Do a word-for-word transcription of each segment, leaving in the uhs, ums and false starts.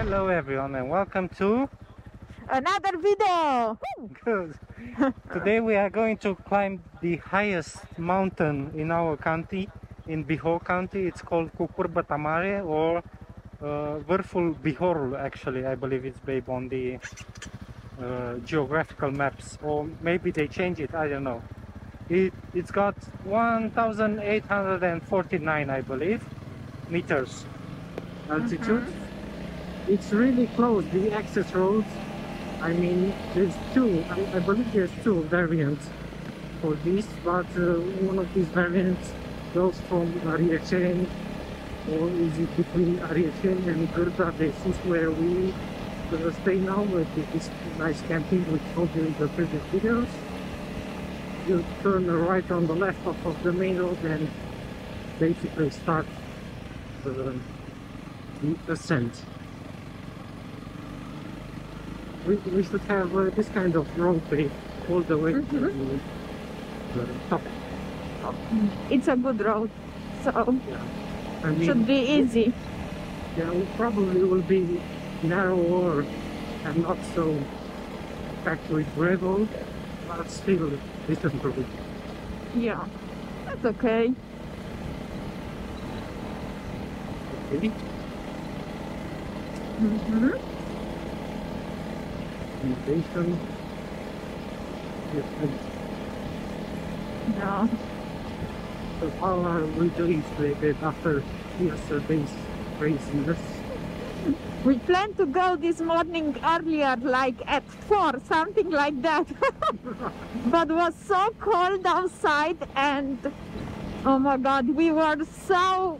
Hello everyone and welcome to another video. Good. Today we are going to climb the highest mountain in our county, in Bihor county. It's called Cucurbata Mare or uh, Vârful Bihorul, actually. I believe it's based on the uh, geographical maps, or maybe they change it, I don't know. It, it's got one thousand eight hundred forty-nine, I believe, meters altitude. Mm-hmm. It's really close, the access roads. I mean, there's two, I, I believe there's two variants for this, but uh, one of these variants goes from Arieșeni, or is it between Arieșeni and Gurta? This is where we uh, stay now with this nice camping we told you in the previous videos. You turn right on the left off of the main road and basically start the, the ascent. We, we should have uh, this kind of roadway all the way mm-hmm. to the, the top. top. It's a good road, so yeah. I mean, should be easy. Yeah, it probably will be narrower and not so packed with gravel, but still it's improved. Yeah, that's okay. Okay. Mm-hmm. Innovation. Yes, no. So how are we doing today after yesterday's craziness? We plan to go this morning earlier, like at four, something like that. But it was so cold outside, and oh my god, we were so,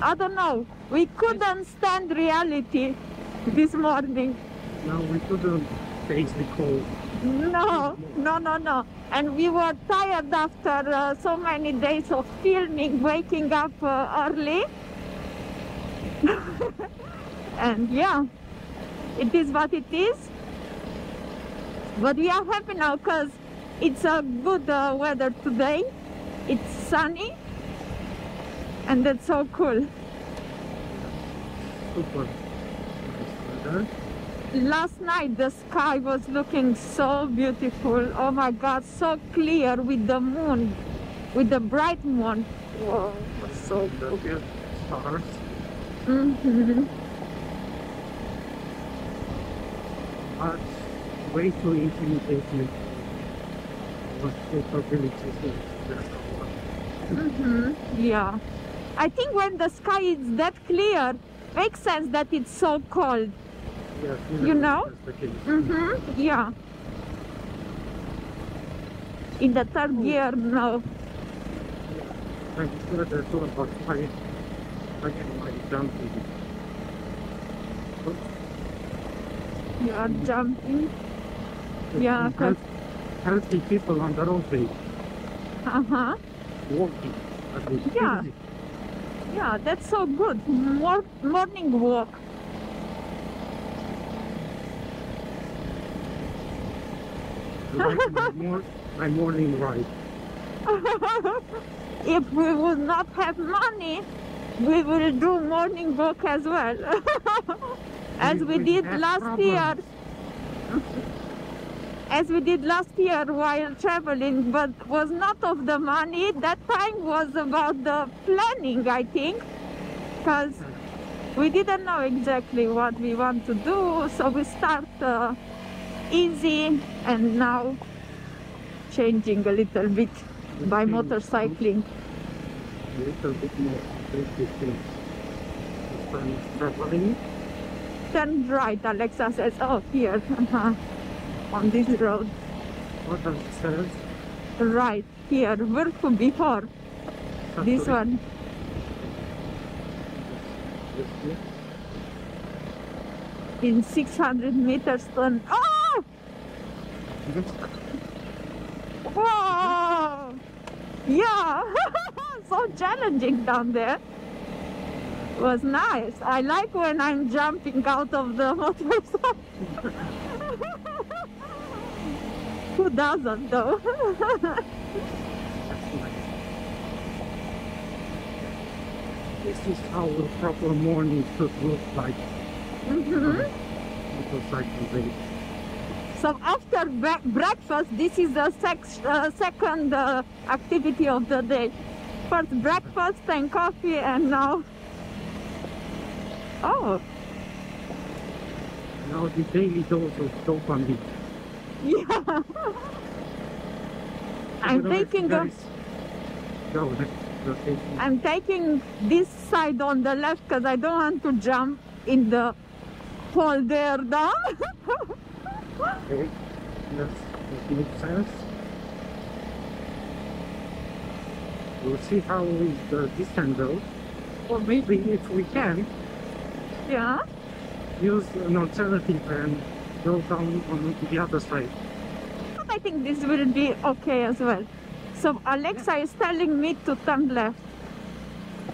I don't know, we couldn't stand reality this morning. No, we couldn't face the cold. No, no, no, no. And we were tired after uh, so many days of filming, waking up uh, early. And yeah, it is what it is. But we are happy now because it's a good uh, weather today. It's sunny, and that's so cool. Super nice weather. Last night the sky was looking so beautiful. Oh my god, so clear with the moon, with the bright moon. Wow, that's so cool. Stars. Mm-hmm. But way too intimidating with capabilities of the world. Mm-hmm. Yeah. I think when the sky is that clear, makes sense that it's so cold. Yes, you know? Mm-hmm. Yeah. In the third oh. year now. I'm sure that's all about five. I get my jumping. You are jumping. Yeah. Healthy, healthy people on the roadway. Uh huh. Walking. Yeah. Easy. Yeah, that's so good. Mor morning walk. Like my, mor my morning ride. If we would not have money, we will do morning walk as well. As we, we did last problems. year, as we did last year while traveling, but was not of the money. That time was about the planning, I think, because we didn't know exactly what we want to do, so we start uh, easy, and now changing a little bit by motorcycling. A little bit more tricky things. Traveling. Turn right, Alexa says. Oh, here, on this road. What does it say? Right, here, Vârful Bihor. This one. In six hundred meters, turn. Oh! Wow! Yeah! So challenging down there. Was nice. I like when I'm jumping out of the motorcycle. Who doesn't though? This is how a proper morning should look like. Mm-hmm. Motorcycle race. So after breakfast, this is the sec uh, second uh, activity of the day. First breakfast and coffee, and now... Oh! Now the daily dose of dopamine. Yeah! I'm taking a... No, I'm taking this side on the left because I don't want to jump in the hole there down. Okay, let's continue to silence. We'll see how is the distance goes, or maybe if we can, yeah, use an alternative and go down on the other side. I think this will be okay as well. So Alexa is telling me to turn left.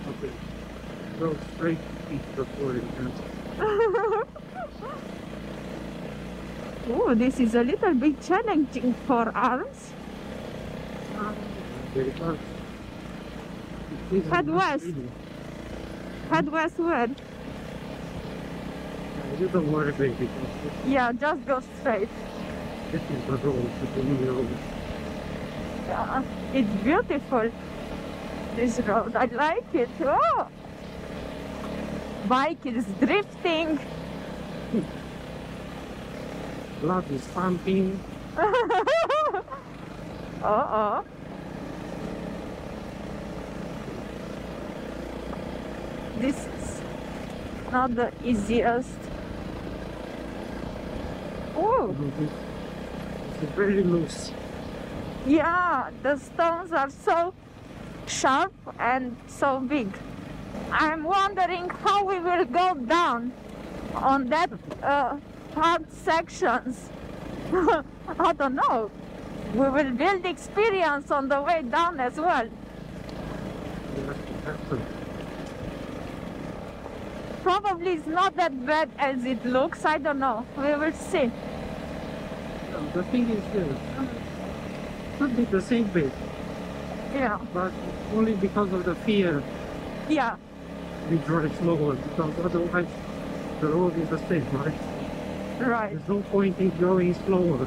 Okay, go straight into the floor. Oh, this is a little bit challenging for arms. Very hard. Head west. Head westward. You don't worry, baby. Yeah, just go straight. This is the road, the new road. Yeah, it's beautiful, this road. I like it. Oh! Bike is drifting. Blood is pumping. Uh-oh. This is not the easiest. Oh! It's very loose. Yeah, the stones are so sharp and so big. I'm wondering how we will go down on that uh, hard sections. I don't know. We will build experience on the way down as well. Probably it's not that bad as it looks. I don't know. We will see. The thing is good. Could be the same bit. Yeah. But only because of the fear. Yeah. We drive slower because otherwise the road is the same, right? Right. There's no point in going slower.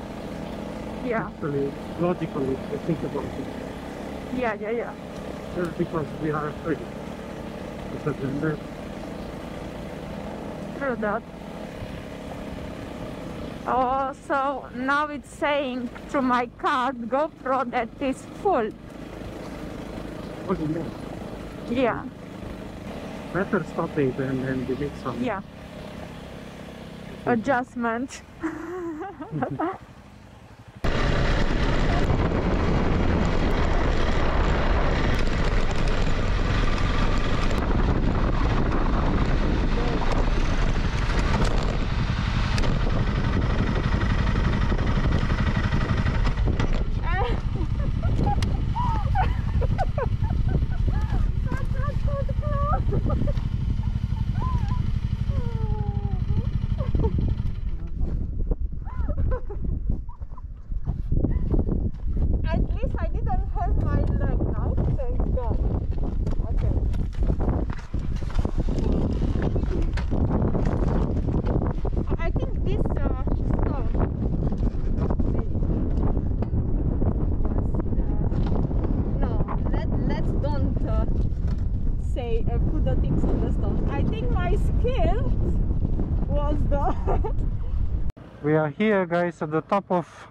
Yeah. Actually, logically, if you think about it. Yeah, yeah, yeah. Just because we are afraid. Because we're True that. Oh, so now it's saying through my card GoPro that is full. Oh, yeah. Yeah. Better stop it and then delete some. Yeah. Adjustment. We are here, guys, at the top of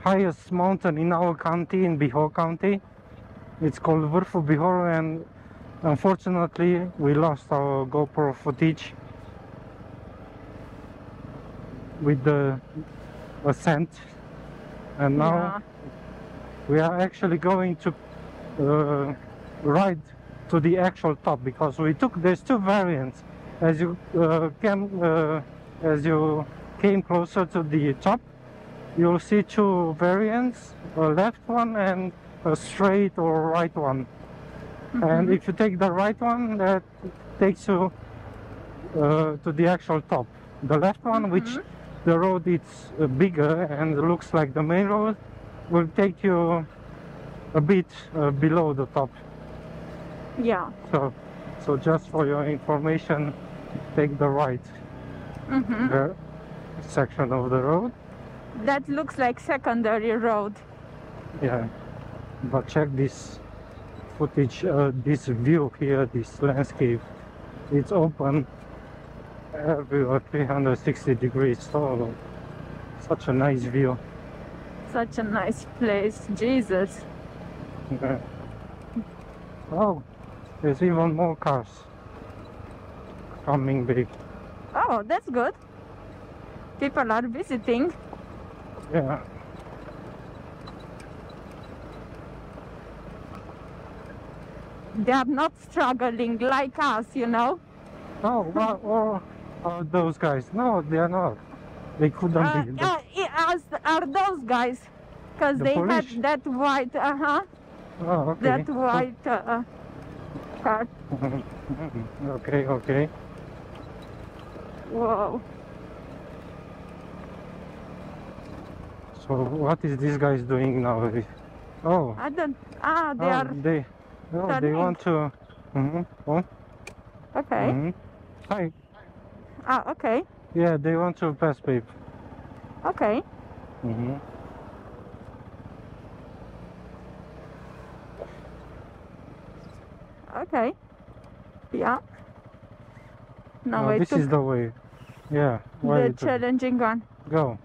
highest mountain in our county, in Bihor county. It's called Vârful Bihorul, and unfortunately we lost our GoPro footage with the ascent, and now yeah. we are actually going to uh, ride to the actual top, because we took there's two variants. As you uh, can uh, as you came closer to the top, you'll see two variants, a left one and a straight or right one. Mm-hmm. And if you take the right one, that takes you uh, to the actual top. The left one, mm-hmm. which the road is uh, bigger and looks like the main road, will take you a bit uh, below the top. Yeah. So, so just for your information, take the right. mm-hmm. the section of the road. That looks like secondary road. Yeah, but check this footage, uh, this view here, this landscape. It's open everywhere, three hundred sixty degrees, so such a nice view. Such a nice place, Jesus. Yeah. Oh, there's even more cars coming big. Oh, that's good. People are visiting. Yeah. They are not struggling like us, you know. Oh, well, or are those guys? No, they are not. They couldn't uh, be. Uh, as are those guys, because the they Polish? had that white, uh huh. Oh, okay. That white uh, card. Okay, okay. Wow. So what is these guys doing now? Oh. I don't. Ah, they oh, are. They. No, turning. They want to. Mm-hmm. Oh. Okay. Mm-hmm. Hi. Ah, okay. Yeah, they want to pass people. Okay. Mm-hmm. Okay. Yeah. No, no this is the way. Yeah. Why the challenging one. Go.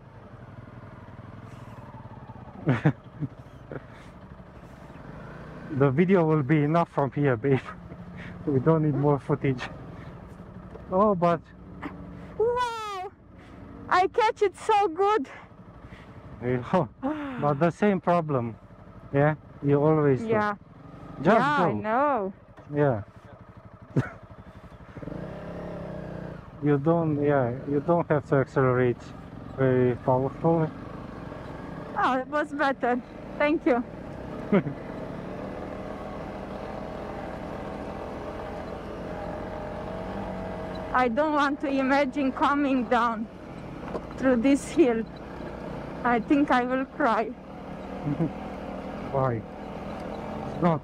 The video will be enough from here, babe. We don't need more footage. Oh, but... Wow! I catch it so good! Yeah. But the same problem. Yeah? You always... Yeah. Do. Just yeah, go. I know. Yeah. You don't... Yeah, you don't have to accelerate very powerfully. Oh, it was better. Thank you. I don't want to imagine coming down through this hill. I think I will cry. Why? It's not.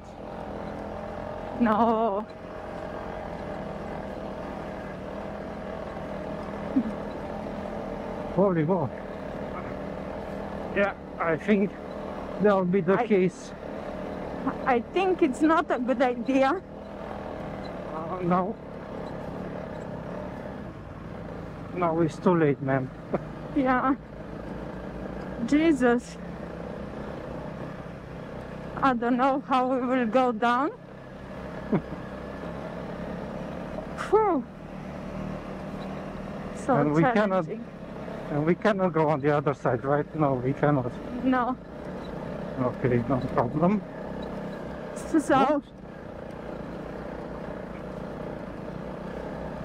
No. Holy God. Yeah, I think that will be the I, case. I think it's not a good idea. Uh, no. No, it's too late, ma'am. Yeah. Jesus. I don't know how we will go down. Whew. So and we cannot, and we cannot go on the other side, right? No, we cannot. No. Okay, no problem. So. Oops.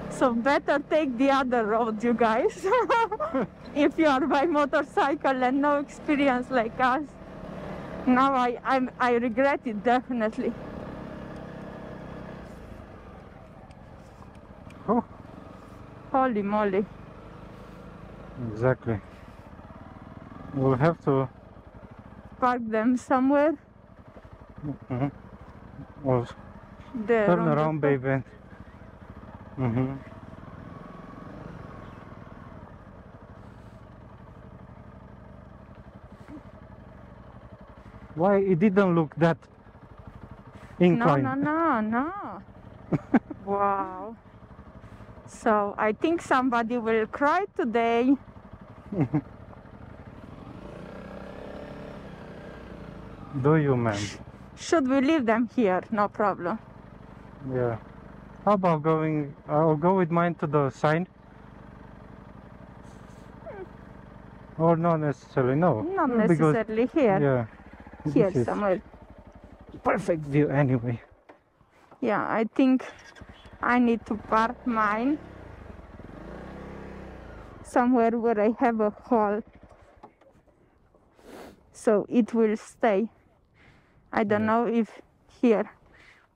So better take the other road, you guys, if you are by motorcycle and no experience like us. Now I, I'm, I regret it, definitely. Oh. Holy moly. Exactly. We'll have to... Park them somewhere. Mm-hmm. Or turn around, baby. Mm-hmm. Why it didn't look that inclined? No, no, no, no. Wow. So I think somebody will cry today. Do you, ma'am? Should we leave them here? No problem. Yeah. How about going? I'll go with mine to the sign. Or not necessarily, no. Not necessarily because, here. Yeah. Here somewhere. Perfect view anyway. Yeah, I think I need to park mine somewhere where I have a hole. So it will stay. I don't yeah. know if here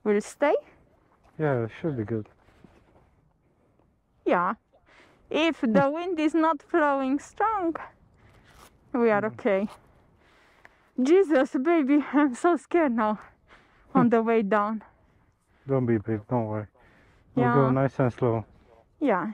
will stay. Yeah, it should be good. Yeah. If the wind is not flowing strong, we are okay. Jesus, baby, I'm so scared now on the way down. Don't be, babe, don't worry. We'll yeah. go nice and slow. Yeah.